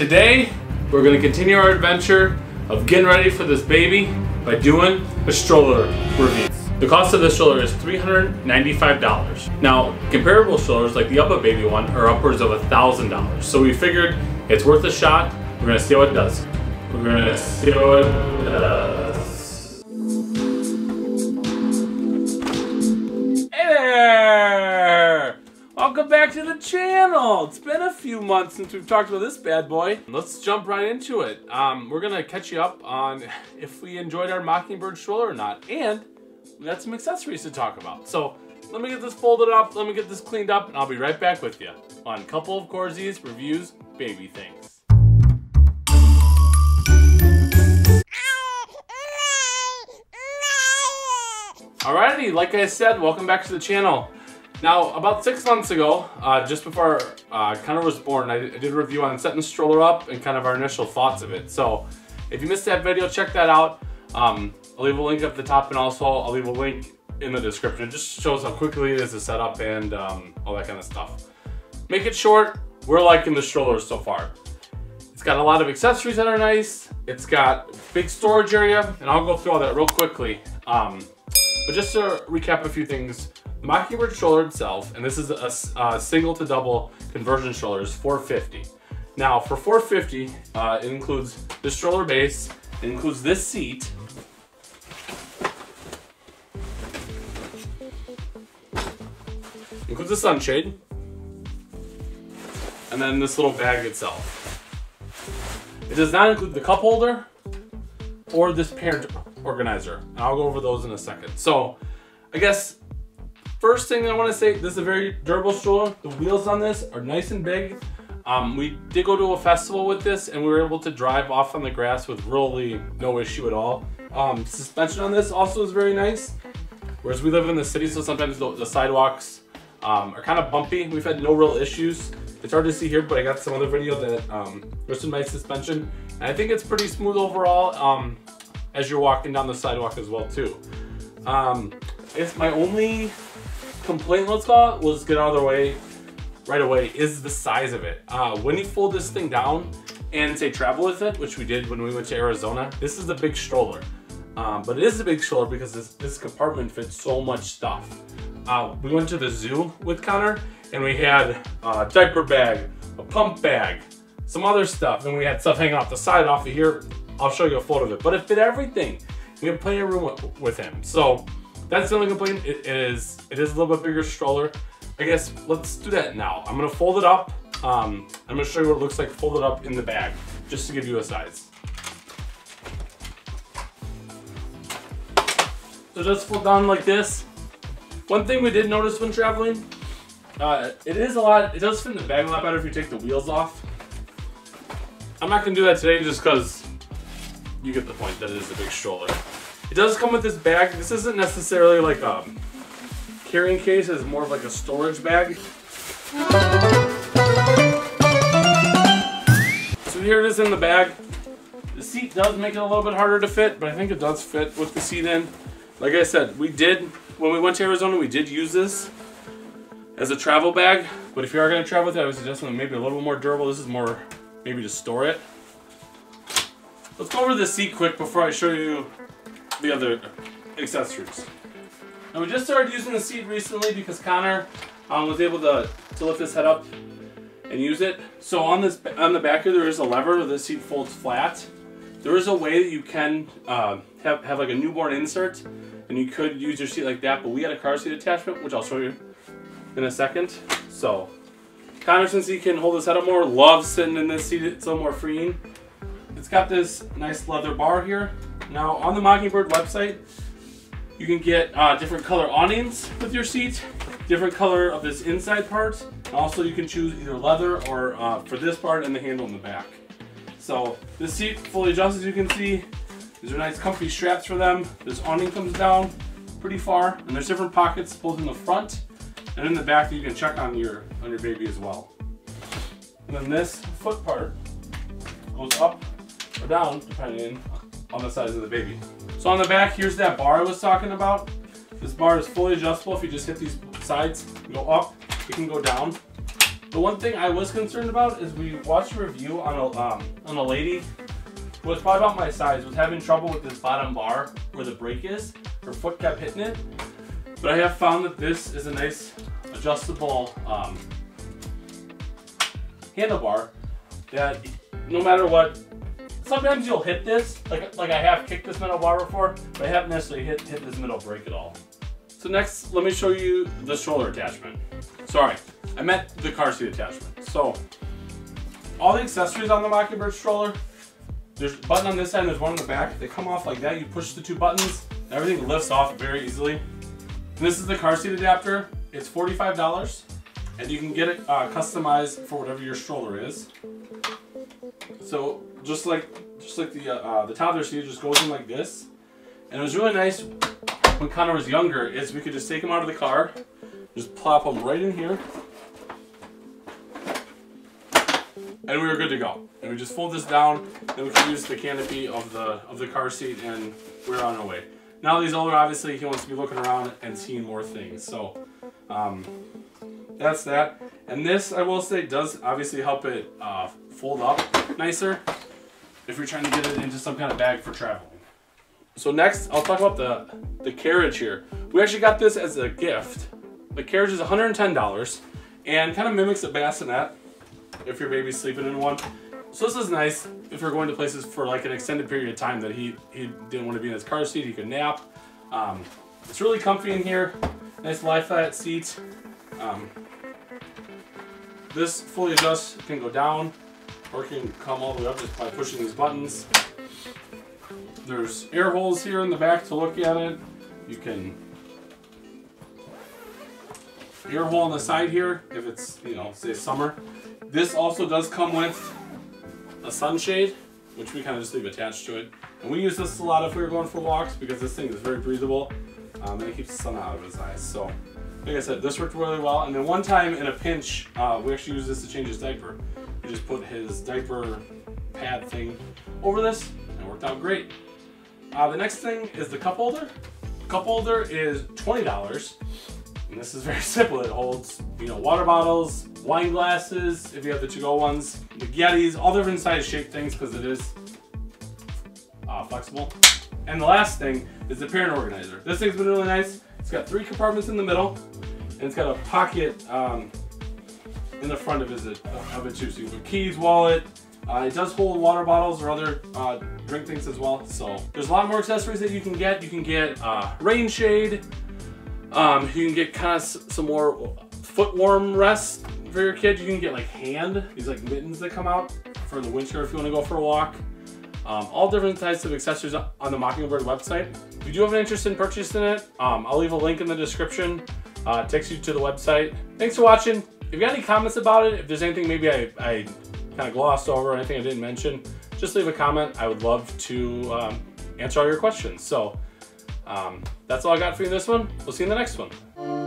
Today, we're going to continue our adventure of getting ready for this baby by doing a stroller review. The cost of this stroller is $395. Now, comparable strollers like the UppaBaby one are upwards of $1,000. So we figured it's worth a shot. We're going to see how it does. We're going to see how it does. Hey there! Welcome back to the channel. It's been a few months since we've talked about this bad boy. Let's jump right into it. We're going to catch you up on if we enjoyed our Mockingbird stroller or not. And we got some accessories to talk about. So let me get this folded up, let me get this cleaned up, and I'll be right back with you on a couple of Korsys reviews baby things. Alrighty, like I said, welcome back to the channel. Now, about 6 months ago, just before Connor was born, I did a review on setting the stroller up and kind of our initial thoughts of it. So if you missed that video, check that out. I'll leave a link up the top, and also I'll leave a link in the description. It just shows how quickly it is to set up and all that kind of stuff. Make it short, we're liking the stroller so far. It's got a lot of accessories that are nice. It's got big storage area, and I'll go through all that real quickly. But just to recap a few things, the Mockingbird stroller itself, and this is a single to double conversion stroller, is $450. Now for $450, it includes the stroller base, it includes this seat, includes a sunshade, and then this little bag itself. It does not include the cup holder or this parent organizer, and I'll go over those in a second. So I guess first thing I want to say, this is a very durable stroller. The wheels on this are nice and big. We did go to a festival with this, and we were able to drive off on the grass with really no issue at all. Suspension on this also is very nice, whereas we live in the city, so sometimes the sidewalks are kind of bumpy. We've had no real issues. It's hard to see here, but I got some other video that there's some nice suspension, and I think it's pretty smooth overall as you're walking down the sidewalk as well too. I guess my only complaint, let's call it, was get out of the way right away, is the size of it. When you fold this thing down and say travel with it, which we did when we went to Arizona, this is a big stroller. But it is a big stroller because this compartment fits so much stuff. We went to the zoo with Connor, and we had a diaper bag, a pump bag, some other stuff, and we had stuff hanging off the side off of here. I'll show you a photo of it, but it fit everything. We had plenty of room with him. So that's the only complaint. It is a little bit bigger stroller. I guess let's do that now. I'm gonna fold it up. I'm gonna show you what it looks like folded up in the bag, just to give you a size. So just fold down like this. One thing we did notice when traveling, it does fit in the bag a lot better if you take the wheels off. I'm not gonna do that today just because you get the point that it is a big stroller. It does come with this bag. This isn't necessarily like a carrying case, it's more of like a storage bag. So here it is in the bag. The seat does make it a little bit harder to fit, but I think it does fit with the seat in. Like I said, when we went to Arizona, we did use this as a travel bag, but if you are gonna travel with it, I would suggest something maybe a little bit more durable. This is more, maybe to store it. Let's go over the seat quick before I show you the other accessories. Now we just started using the seat recently because Connor was able to lift his head up and use it. So on the back here, there is a lever where the seat folds flat. There is a way that you can have like a newborn insert, and you could use your seat like that, but we had a car seat attachment, which I'll show you in a second. So Connor, since he can hold his head up more, loves sitting in this seat. It's a little more freeing. It's got this nice leather bar here. Now on the Mockingbird website, you can get different color awnings with your seat, different color of this inside part. Also, you can choose either leather or for this part and the handle in the back. So the seat fully adjusts, as you can see. These are nice comfy straps for them. This awning comes down pretty far, and there's different pockets both in the front and in the back that you can check on your baby as well. And then this foot part goes up or down depending on the size of the baby. So on the back, here's that bar I was talking about. This bar is fully adjustable. If you just hit these sides, you go up, it can go down. The one thing I was concerned about is we watched a review on a lady who was probably about my size, was having trouble with this bottom bar where the brake is. Her foot kept hitting it. But I have found that this is a nice adjustable handlebar that no matter what, sometimes you'll hit this, like I have kicked this metal bar before, but I haven't necessarily hit this metal brake at all. So next, let me show you the stroller attachment. Sorry, I meant the car seat attachment. So, all the accessories on the Mockingbird stroller, there's a button on this end, there's one on the back. They come off like that, you push the two buttons, and everything lifts off very easily. And this is the car seat adapter. It's $45, and you can get it customized for whatever your stroller is. So just like the toddler seat just goes in like this, and it was really nice when Connor was younger is we could just take him out of the car, just plop him right in here, and we were good to go. And we just fold this down, and we can use the canopy of the car seat, and we're on our way. Now that he's older, obviously he wants to be looking around and seeing more things. So that's that. And this, I will say, does obviously help it fold up nicer if you're trying to get it into some kind of bag for traveling. So next, I'll talk about the carriage here. We actually got this as a gift. The carriage is $110 and kind of mimics a bassinet if your baby's sleeping in one. So this is nice if you're going to places for like an extended period of time that he didn't want to be in his car seat, he could nap. It's really comfy in here. Nice lie flat seat. This fully adjusts, can go down or can come all the way up just by pushing these buttons. There's air holes here in the back to look at it. You can air hole on the side here if it's, you know, say summer. This also does come with a sunshade, which we kind of just leave attached to it. And we use this a lot if we were going for walks because this thing is very breathable and it keeps the sun out of his eyes. So, like I said, this worked really well. And then one time in a pinch, we actually used this to change his diaper. We just put his diaper pad thing over this and it worked out great. The next thing is the cup holder. The cup holder is $20. And this is very simple. It holds, you know, water bottles, wine glasses, if you have the to-go ones, the Yetis, all different size shaped things because it is flexible. And the last thing is the parent organizer. This thing's been really nice. It's got 3 compartments in the middle, and it's got a pocket in the front of it too. So you can put keys, wallet. It does hold water bottles or other drink things as well. So there's a lot more accessories that you can get. You can get rain shade. You can get kind of some more foot warm rest for your kid. You can get like these like mittens that come out for the winter if you want to go for a walk. All different types of accessories on the Mockingbird website. If you do have an interest in purchasing it, I'll leave a link in the description. It takes you to the website. Thanks for watching. If you got any comments about it, if there's anything maybe I kind of glossed over or anything I didn't mention, just leave a comment. I would love to answer all your questions. So. That's all I got for you in this one. We'll see you in the next one.